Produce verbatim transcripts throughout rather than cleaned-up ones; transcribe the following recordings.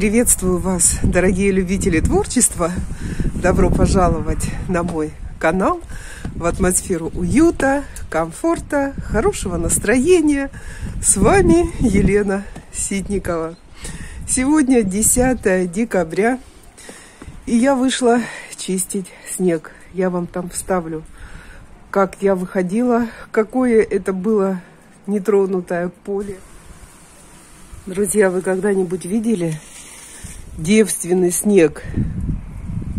Приветствую вас, дорогие любители творчества. Добро пожаловать на мой канал, в атмосферу уюта, комфорта, хорошего настроения. С вами Елена Ситникова. Сегодня десятое декабря, и я вышла чистить снег. Я вам там вставлю, как я выходила, какое это было нетронутое поле. Друзья, вы когда-нибудь видели девственный снег?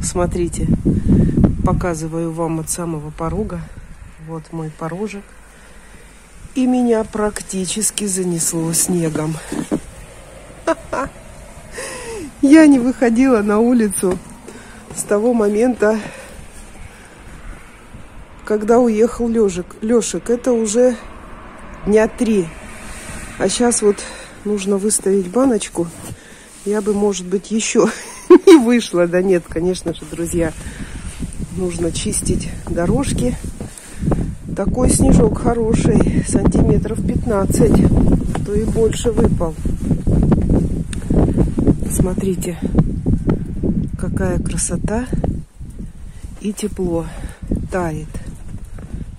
Смотрите, показываю вам от самого порога. Вот мой порожек. И меня практически занесло снегом. Ха-ха. Я не выходила на улицу с того момента, когда уехал Лёшик. Лёшик, это уже дня три. А сейчас вот нужно выставить баночку. Я бы, может быть, еще не вышла. Да нет, конечно же, друзья. Нужно чистить дорожки. Такой снежок хороший. Сантиметров пятнадцать. А то и больше выпал. Смотрите, какая красота. И тепло. Тает.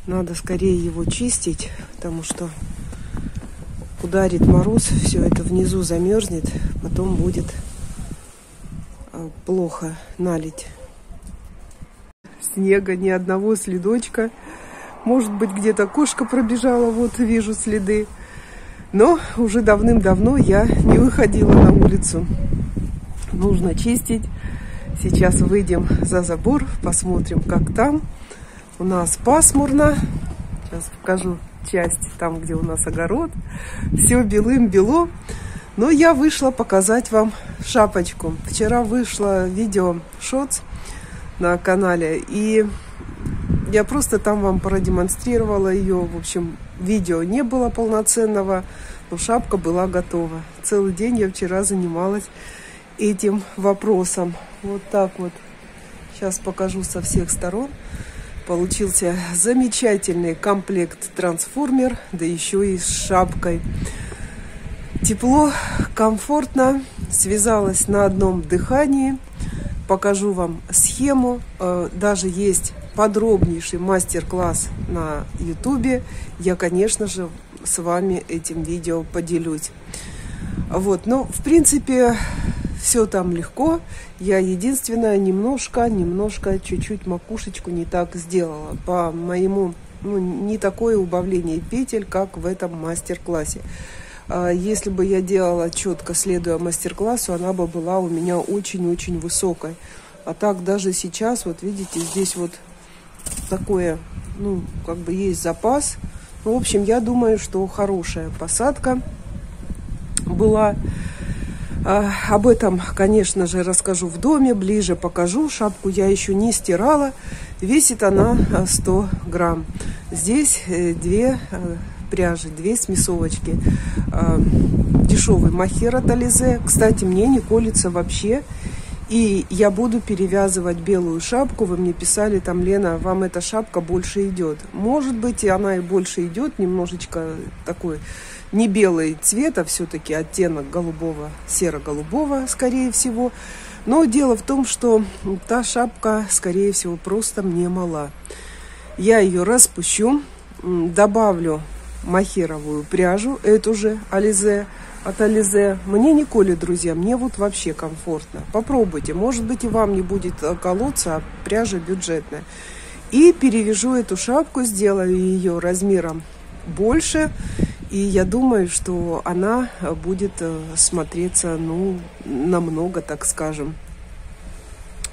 Надо скорее его чистить, потому что ударит мороз, все это внизу замерзнет, потом будет плохо налить. Снега ни одного следочка. Может быть, где-то кошка пробежала, вот вижу следы. Но уже давным-давно я не выходила на улицу. Нужно чистить. Сейчас выйдем за забор, посмотрим, как там. У нас пасмурно. Сейчас покажу часть, там, где у нас огород. Все белым-бело. Но я вышла показать вам шапочку. Вчера вышло видео шотс на канале, и я просто там вам продемонстрировала ее. В общем, видео не было полноценного, но шапка была готова. Целый день я вчера занималась этим вопросом. Вот так вот. Сейчас покажу со всех сторон. Получился замечательный комплект-трансформер, да еще и с шапкой. Тепло, комфортно, связалась на одном дыхании. Покажу вам схему. Даже есть подробнейший мастер-класс на ютубе. Я, конечно же, с вами этим видео поделюсь. Вот, но, в принципе, все там легко. Я единственное немножко, немножко, чуть-чуть макушечку не так сделала. По моему, ну, не такое убавление петель, как в этом мастер-классе. Если бы я делала четко, следуя мастер-классу, она бы была у меня очень-очень высокой. А так даже сейчас, вот видите, здесь вот такое, ну, как бы есть запас. Ну, в общем, я думаю, что хорошая посадка была. Об этом, конечно же, расскажу в доме, ближе покажу. Шапку я еще не стирала. Весит она сто грамм. Здесь две пряжи, две смесовочки. Дешевый мохер от Ализе. Кстати, мне не колется вообще. И я буду перевязывать белую шапку. Вы мне писали там: Лена, вам эта шапка больше идет. Может быть, и она и больше идет. Немножечко такой... не белый цвет, а все-таки оттенок голубого, серо-голубого, скорее всего. Но дело в том, что та шапка, скорее всего, просто мне мала. Я ее распущу, добавлю мохеровую пряжу, эту же Ализе, от Ализе. Мне не колет, друзья, мне вот вообще комфортно. Попробуйте, может быть, и вам не будет колоться, а пряжа бюджетная. И перевяжу эту шапку, сделаю ее размером больше. И я думаю, что она будет смотреться, ну, намного, так скажем,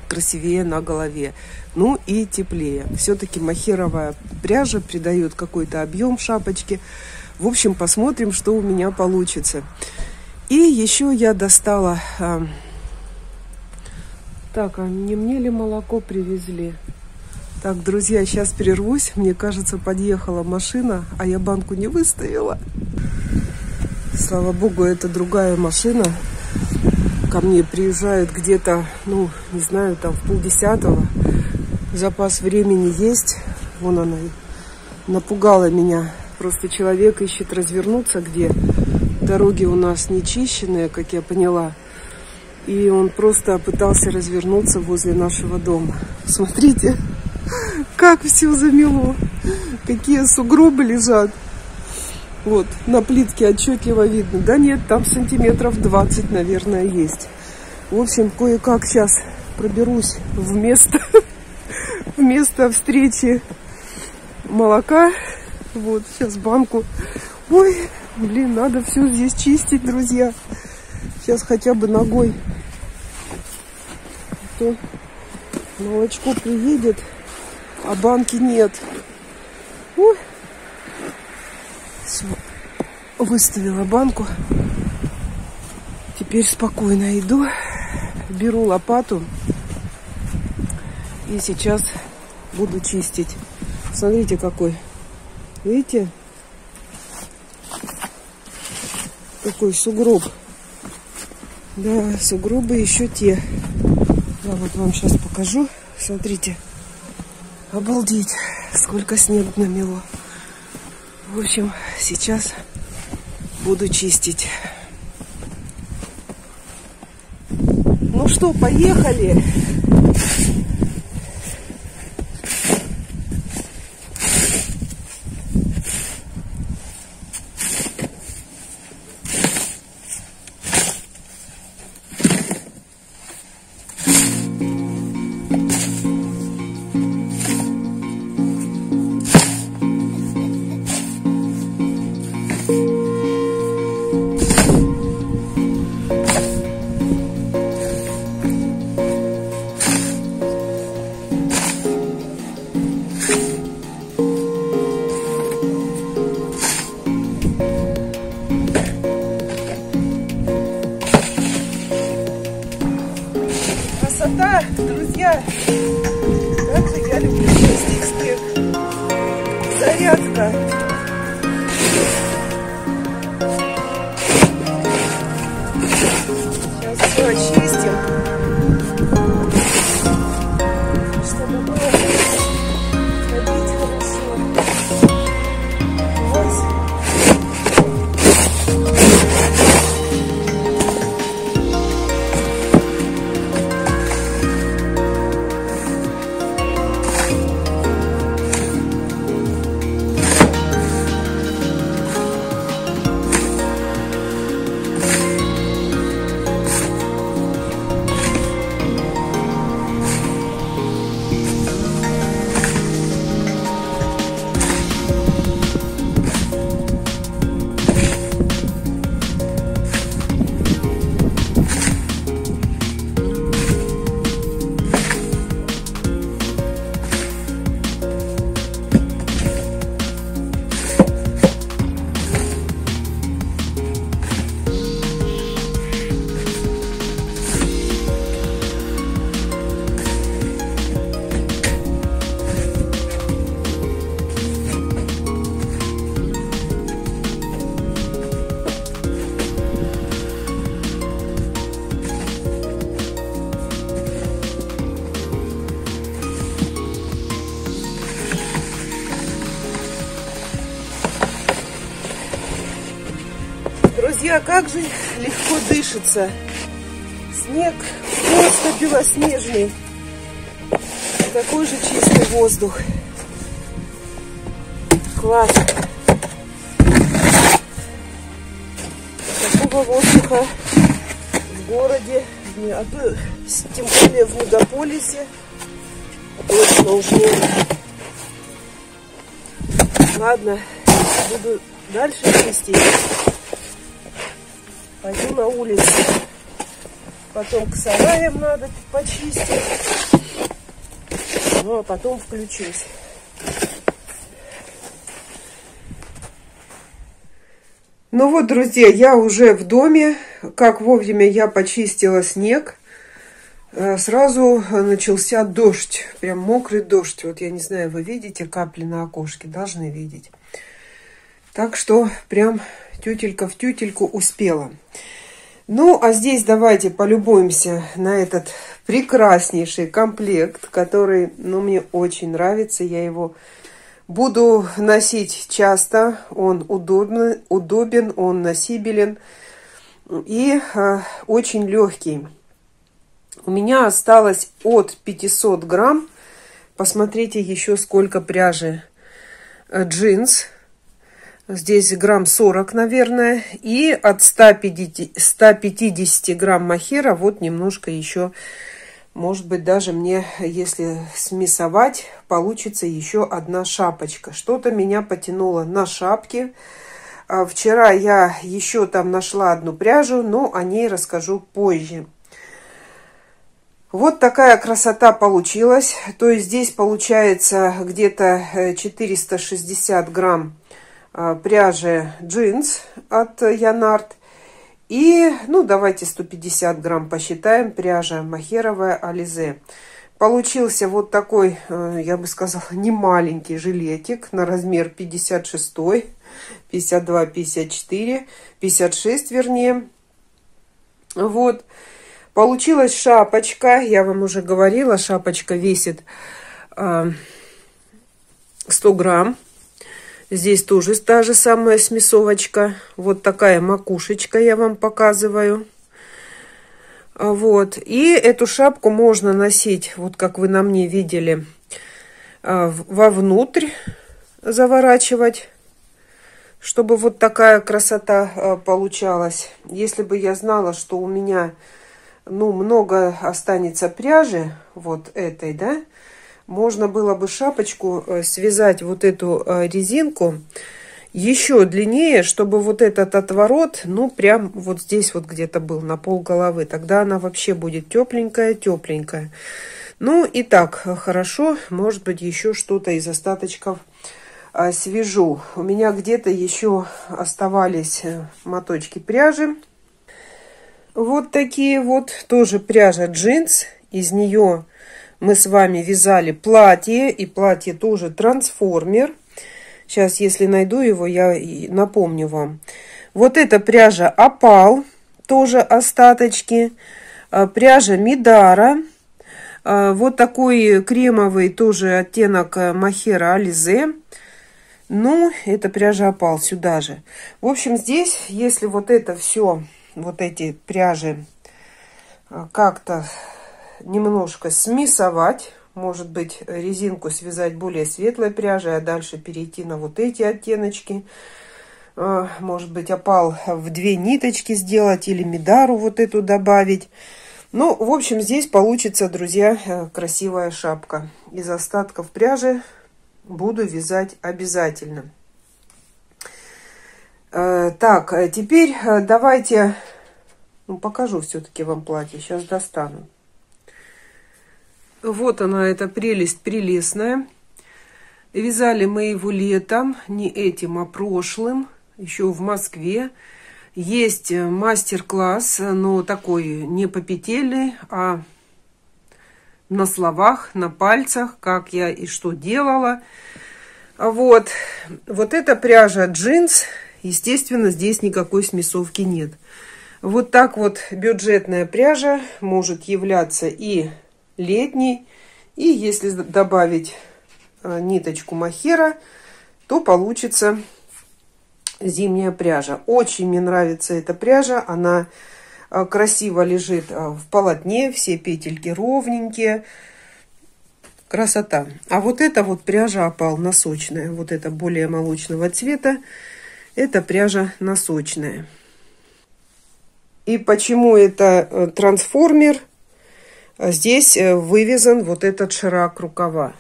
красивее на голове. Ну и теплее. Все-таки мохеровая пряжа придает какой-то объем шапочке. В общем, посмотрим, что у меня получится. И еще я достала... Так, а не мне ли молоко привезли? Так, друзья, сейчас прервусь. Мне кажется, подъехала машина, а я банку не выставила. Слава богу, это другая машина. Ко мне приезжают где-то, ну, не знаю, там в полдесятого. Запас времени есть. Вон она напугала меня. Просто человек ищет развернуться где. Дороги у нас не чищенные, как я поняла. и он просто пытался развернуться возле нашего дома. Смотрите, как все замело, какие сугробы лежат. Вот, на плитке отчетливо видно. Да нет, там сантиметров двадцать, наверное, есть. В общем, кое-как сейчас проберусь в место, в место встречи молока. Вот, сейчас банку. Ой, блин, надо все здесь чистить, друзья. Сейчас хотя бы ногой. А то молочко приедет, а банки нет. Ой. Все, выставила банку. Теперь спокойно иду. Беру лопату. И сейчас буду чистить. Смотрите, какой. Видите? Какой сугроб. Да, сугробы еще те. Да, вот вам сейчас покажу. Смотрите. Обалдеть, сколько снега намело. В общем, сейчас буду чистить. Ну что, поехали! Друзья, как же легко дышится. Снег просто белоснежный. Такой же чистый воздух. Класс. Такого воздуха в городе, а то, тем более в мегаполисе, точно уже нет. Ладно, буду дальше чистить. Пойду на улицу. Потом к сараям надо почистить. Ну, а потом включусь. Ну вот, друзья, я уже в доме. Как вовремя я почистила снег. Сразу начался дождь. Прям мокрый дождь. Вот я не знаю, вы видите капли на окошке? Должны видеть. Так что прям... тютелька в тютельку успела. Ну, а здесь давайте полюбуемся на этот прекраснейший комплект, который, ну, мне очень нравится. Я его буду носить часто. Он удобен, удобен он носибелен и э, очень легкий. У меня осталось от пятисот грамм. Посмотрите еще сколько пряжи. Джинс. Здесь грамм сорок, наверное. И от ста пятидесяти грамм мохера вот немножко еще. Может быть, даже мне, если смесовать, получится еще одна шапочка. Что-то меня потянуло на шапки. Вчера я еще там нашла одну пряжу, но о ней расскажу позже. Вот такая красота получилась. То есть здесь получается где-то четыреста шестьдесят грамм пряжи джинс от YarnArt. И, ну, давайте сто пятьдесят грамм посчитаем, пряжа мохеровая Alize. Получился вот такой, я бы сказала, немаленький жилетик на размер пятьдесят шесть, пятьдесят два, пятьдесят четыре, пятьдесят шесть вернее. Вот. Получилась шапочка, я вам уже говорила, шапочка весит сто грамм. Здесь тоже та же самая смесовочка. Вот такая макушечка я вам показываю. Вот. И эту шапку можно носить, вот как вы на мне видели, вовнутрь заворачивать, чтобы вот такая красота получалась. Если бы я знала, что у меня, ну, много останется пряжи, вот этой, да, можно было бы шапочку связать, вот эту резинку, еще длиннее, чтобы вот этот отворот, ну, прям вот здесь вот где-то был, на пол головы. Тогда она вообще будет тепленькая-тепленькая. Ну, и так, хорошо. Может быть, еще что-то из остаточков свяжу. У меня где-то еще оставались моточки пряжи. Вот такие вот. Тоже пряжа джинс. Из нее мы с вами вязали платье. И платье тоже трансформер. Сейчас, если найду его, я напомню вам. Вот эта пряжа опал, тоже остаточки. Пряжа мидара. Вот такой кремовый тоже оттенок мохера Alize. Ну, это пряжа опал сюда же. В общем, здесь, если вот это все, вот эти пряжи как-то немножко смесовать, может быть, резинку связать более светлой пряжей, а дальше перейти на вот эти оттеночки. Может быть, опал в две ниточки сделать или мидару вот эту добавить. Ну, в общем, здесь получится, друзья, красивая шапка. Из остатков пряжи буду вязать обязательно. Так, теперь давайте, ну, покажу все-таки вам платье. Сейчас достану. Вот она, эта прелесть прелестная. Вязали мы его летом, не этим, а прошлым, еще в Москве. Есть мастер-класс, но такой не попетельный, а на словах, на пальцах, как я и что делала. Вот, вот эта пряжа джинс, естественно, здесь никакой смесовки нет. Вот так вот бюджетная пряжа может являться и летний, и если добавить ниточку мохера, то получится зимняя пряжа. Очень мне нравится эта пряжа, она красиво лежит в полотне, все петельки ровненькие, красота. А вот эта вот пряжа опал носочная, вот это более молочного цвета, это пряжа носочная. И почему это трансформер? Здесь вывязан вот этот широк рукава.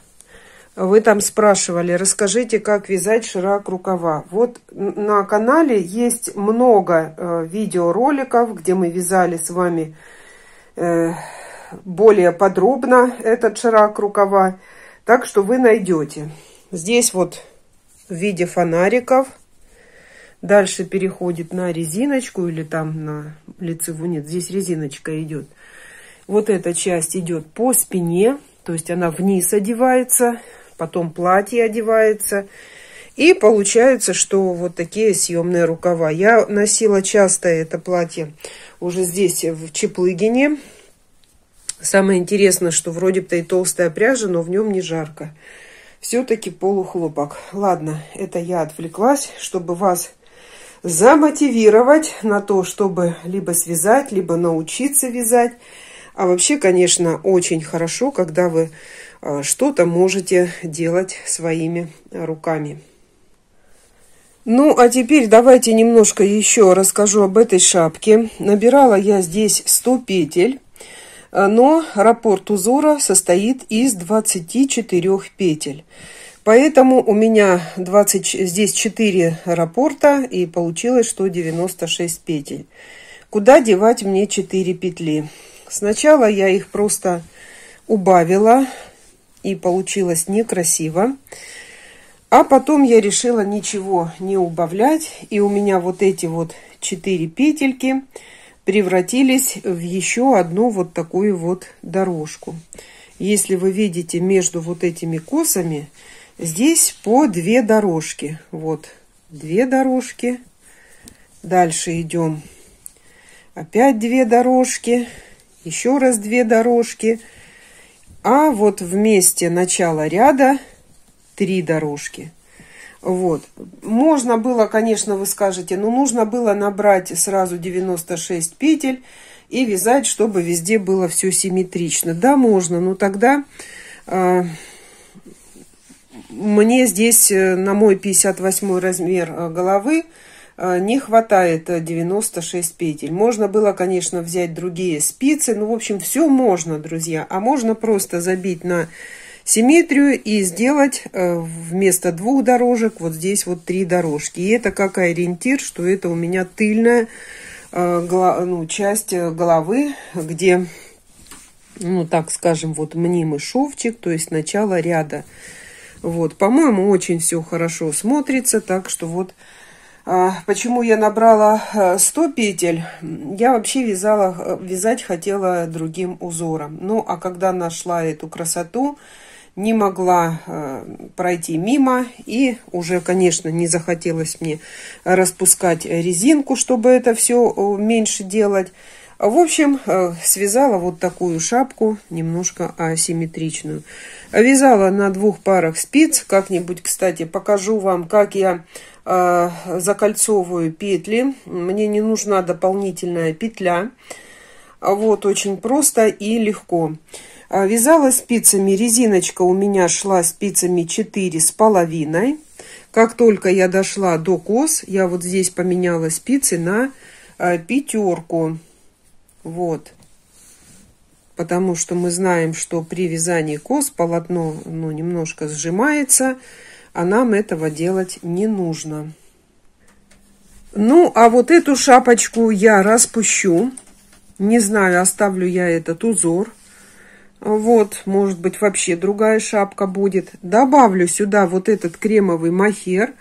Вы там спрашивали, расскажите, как вязать широк рукава. Вот на канале есть много видеороликов, где мы вязали с вами более подробно этот широк рукава. Так что вы найдете. Здесь вот в виде фонариков. Дальше переходит на резиночку или там на лицевую. Нет, здесь резиночка идет. Вот эта часть идет по спине, то есть она вниз одевается, потом платье одевается. И получается, что вот такие съемные рукава. Я носила часто это платье уже здесь, в Чаплыгине. Самое интересное, что вроде бы и толстая пряжа, но в нем не жарко. Все-таки полухлопок. Ладно, это я отвлеклась, чтобы вас замотивировать на то, чтобы либо связать, либо научиться вязать. А вообще, конечно, очень хорошо, когда вы что-то можете делать своими руками. Ну, а теперь давайте немножко еще расскажу об этой шапке. Набирала я здесь сто петель, но раппорт узора состоит из двадцати четырёх петель. Поэтому у меня двадцать, здесь четыре раппорта, и получилось, что девяносто шесть петель. Куда девать мне четыре петли? Сначала я их просто убавила, и получилось некрасиво. А потом я решила ничего не убавлять, и у меня вот эти вот четыре петельки превратились в еще одну вот такую вот дорожку. Если вы видите, между вот этими косами здесь по две дорожки. Вот две дорожки. Дальше идем. Опять две дорожки. Еще раз две дорожки. А вот вместе начала ряда три дорожки. Вот. Можно было, конечно, вы скажете, но нужно было набрать сразу девяносто шесть петель и вязать, чтобы везде было все симметрично. Да, можно, но тогда э, мне здесь на мой пятьдесят восьмой размер головы э, не хватает девяноста шести петель. Можно было, конечно, взять другие спицы. Ну, в общем, все можно, друзья. А можно просто забить на симметрию и сделать вместо двух дорожек вот здесь вот три дорожки. И это как ориентир, что это у меня тыльная ну, часть головы, где, ну так скажем, вот мнимый шовчик, то есть начало ряда. Вот, по-моему, очень все хорошо смотрится, так что вот почему я набрала сто петель, я вообще вязала, вязать хотела другим узором. Ну, а когда нашла эту красоту, не могла э, пройти мимо, и уже, конечно, не захотелось мне распускать резинку, чтобы это все меньше делать. В общем, э, связала вот такую шапку, немножко асимметричную. Вязала на двух парах спиц. Как-нибудь, кстати, покажу вам, как я э, закольцовываю петли. Мне не нужна дополнительная петля. Вот, очень просто и легко. Вязала спицами, резиночка у меня шла спицами четыре с половиной. Как только я дошла до кос, я вот здесь поменяла спицы на пятерку. Вот. Потому что мы знаем, что при вязании кос полотно, ну, немножко сжимается, а нам этого делать не нужно. Ну, а вот эту шапочку я распущу. Не знаю, оставлю я этот узор. Вот, может быть, вообще другая шапка будет. Добавлю сюда вот этот кремовый мохер,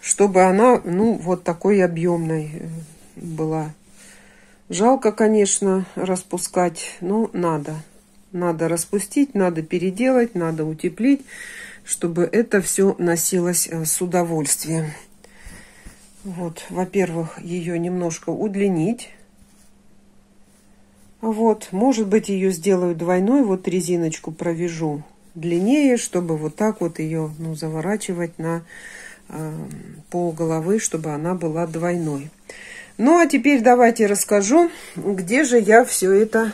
чтобы она, ну, вот такой объемной была. Жалко, конечно, распускать, но надо. Надо распустить, надо переделать, надо утеплить, чтобы это все носилось с удовольствием. Вот, во-первых, ее немножко удлинить. Вот, может быть, ее сделаю двойной, вот резиночку провяжу длиннее, чтобы вот так вот ее, ну, заворачивать на э, пол головы, чтобы она была двойной. Ну, а теперь давайте расскажу, где же я все это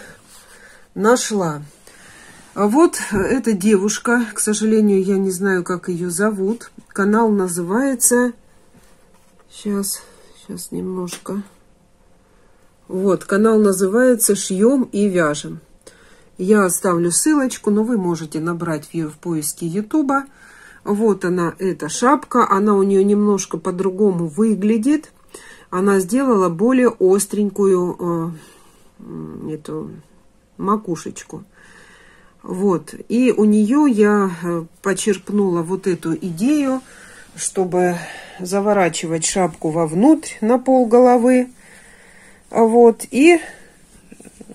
нашла. Вот эта девушка, к сожалению, я не знаю, как ее зовут. Канал называется... Сейчас, сейчас немножко... Вот, канал называется «Шьем и вяжем». Я оставлю ссылочку, но вы можете набрать ее в поиске Ютуба. Вот она, эта шапка. Она у нее немножко по-другому выглядит. Она сделала более остренькую э, эту макушечку. Вот. И у нее я почерпнула вот эту идею, чтобы заворачивать шапку вовнутрь на пол головы. Вот, и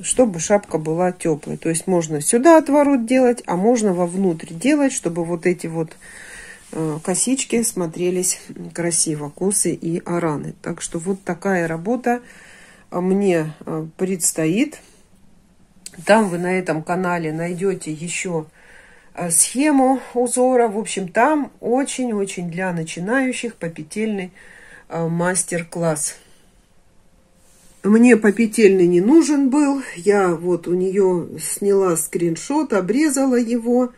чтобы шапка была теплой. То есть можно сюда отворот делать, а можно вовнутрь делать, чтобы вот эти вот косички смотрелись красиво, косы и ораны. Так что вот такая работа мне предстоит. Там вы на этом канале найдете еще схему узора. В общем, там очень-очень для начинающих попетельный мастер-класс. Мне попетельный не нужен был. Я вот у нее сняла скриншот, обрезала его.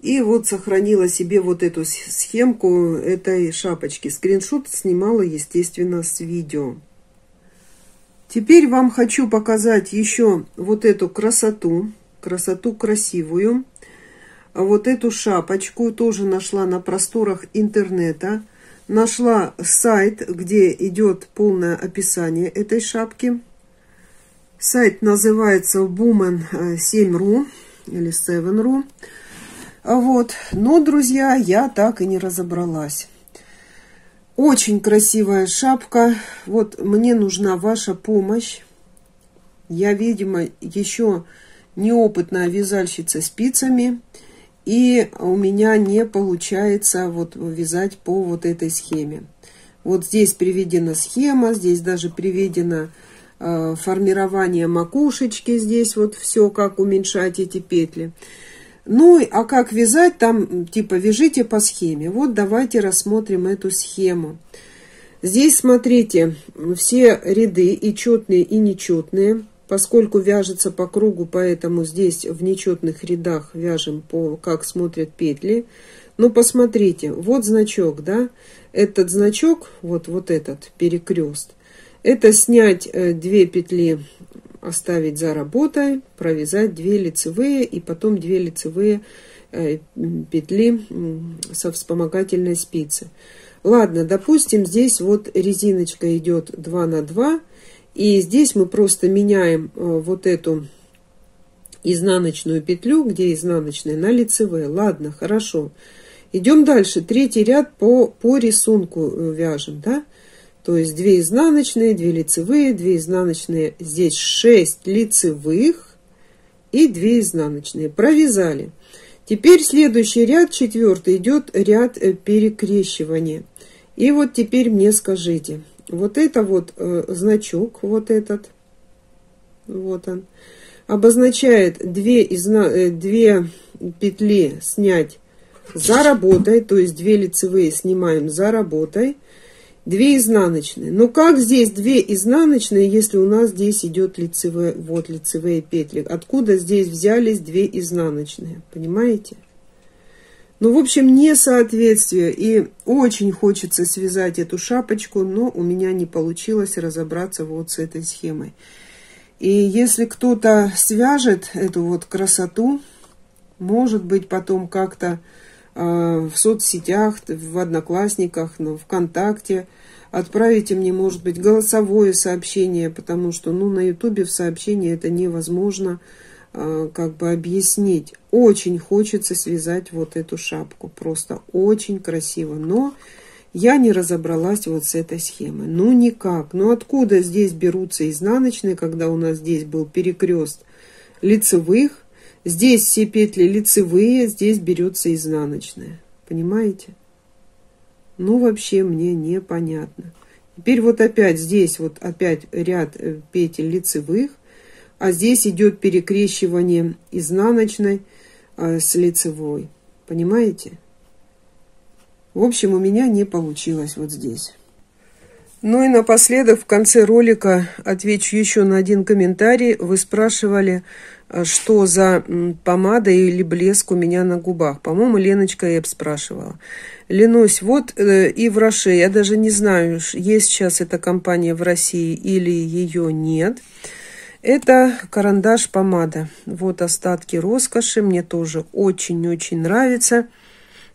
И вот сохранила себе вот эту схемку этой шапочки. Скриншот снимала, естественно, с видео. Теперь вам хочу показать еще вот эту красоту. Красоту красивую. Вот эту шапочку тоже нашла на просторах интернета. Нашла сайт, где идет полное описание этой шапки. Сайт называется Boom семь точка ру или семь точка ру. Вот. Но, друзья, я так и не разобралась. Очень красивая шапка. Вот мне нужна ваша помощь. Я, видимо, еще неопытная вязальщица спицами. И у меня не получается вот вязать по вот этой схеме. Вот здесь приведена схема. Здесь даже приведено э, формирование макушечки. Здесь вот все, как уменьшать эти петли. Ну, а как вязать, там типа вяжите по схеме. Вот давайте рассмотрим эту схему. Здесь, смотрите, все ряды и четные, и нечетные. Поскольку вяжется по кругу, поэтому здесь в нечетных рядах вяжем по, как смотрят петли. Но посмотрите, вот значок, да? Этот значок, вот, вот этот перекрест, это снять две петли, оставить за работой, провязать две лицевые и потом две лицевые петли со вспомогательной спицы. Ладно, допустим, здесь вот резиночка идет два на два. И здесь мы просто меняем вот эту изнаночную петлю, где изнаночная, на лицевые. Ладно, хорошо. Идем дальше. Третий ряд по, по рисунку вяжем, да? То есть две изнаночные, две лицевые, две изнаночные. Здесь шесть лицевых и две изнаночные. Провязали. Теперь следующий ряд, четвертый, идет ряд перекрещивания. И вот теперь мне скажите. Вот это вот э, значок, вот этот, вот он, обозначает две, изна... э, две петли снять за работой, то есть две лицевые снимаем за работой, две изнаночные. Но как здесь две изнаночные, если у нас здесь идет лицевые, вот лицевые петли? Откуда здесь взялись две изнаночные, понимаете? Ну, в общем, несоответствие, и очень хочется связать эту шапочку, но у меня не получилось разобраться вот с этой схемой. И если кто-то свяжет эту вот красоту, может быть, потом как-то э, в соцсетях, в Одноклассниках, ну, ВКонтакте, отправите мне, может быть, голосовое сообщение, потому что, ну, на Ютубе в сообщении это невозможно как бы объяснить. Очень хочется связать вот эту шапку. Просто очень красиво. Но я не разобралась вот с этой схемой. Ну никак. Ну откуда здесь берутся изнаночные, когда у нас здесь был перекрест лицевых? Здесь все петли лицевые, здесь берется изнаночная. Понимаете? Ну вообще мне непонятно. Теперь вот опять здесь вот опять ряд петель лицевых. А здесь идет перекрещивание изнаночной а, с лицевой. Понимаете? В общем, у меня не получилось вот здесь. Ну и напоследок в конце ролика отвечу еще на один комментарий. Вы спрашивали, что за помада или блеск у меня на губах. По-моему, Леночка Эб спрашивала. Ленусь, вот э, Ив Роше. Я даже не знаю, есть сейчас эта компания в России или ее нет. Это карандаш-помада. Вот остатки роскоши. Мне тоже очень-очень нравится.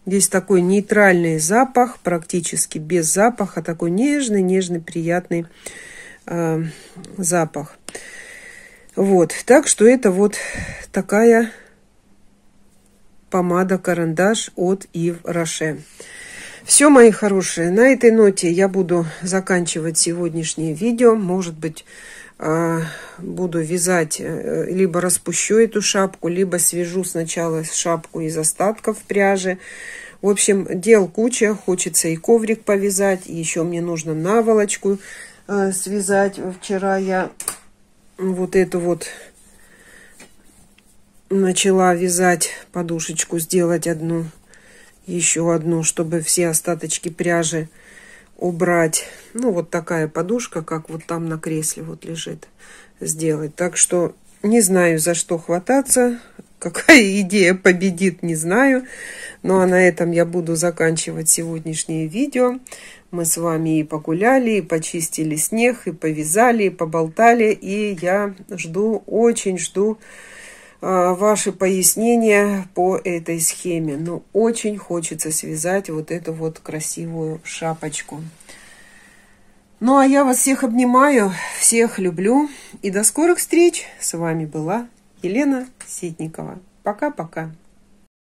Здесь такой нейтральный запах, практически без запаха. Такой нежный-нежный, приятный э, запах. Вот. Так что это вот такая помада-карандаш от Ив Роше. Все, мои хорошие. На этой ноте я буду заканчивать сегодняшнее видео. Может быть, буду вязать, либо распущу эту шапку, либо свяжу сначала шапку из остатков пряжи. В общем, дел куча. Хочется и коврик повязать, еще мне нужно наволочку связать. Вчера я вот эту вот начала вязать, подушечку сделать одну, еще одну, чтобы все остаточки пряжи убрать. Ну, вот такая подушка, как вот там на кресле вот лежит, сделать. Так что не знаю, за что хвататься. Какая идея победит, не знаю. Ну, а на этом я буду заканчивать сегодняшнее видео. Мы с вами и погуляли, и почистили снег, и повязали, и поболтали. И я жду, очень жду э, ваши пояснения по этой схеме. Но очень хочется связать вот эту вот красивую шапочку. Ну, а я вас всех обнимаю, всех люблю. И до скорых встреч. С вами была Елена Ситникова. Пока-пока.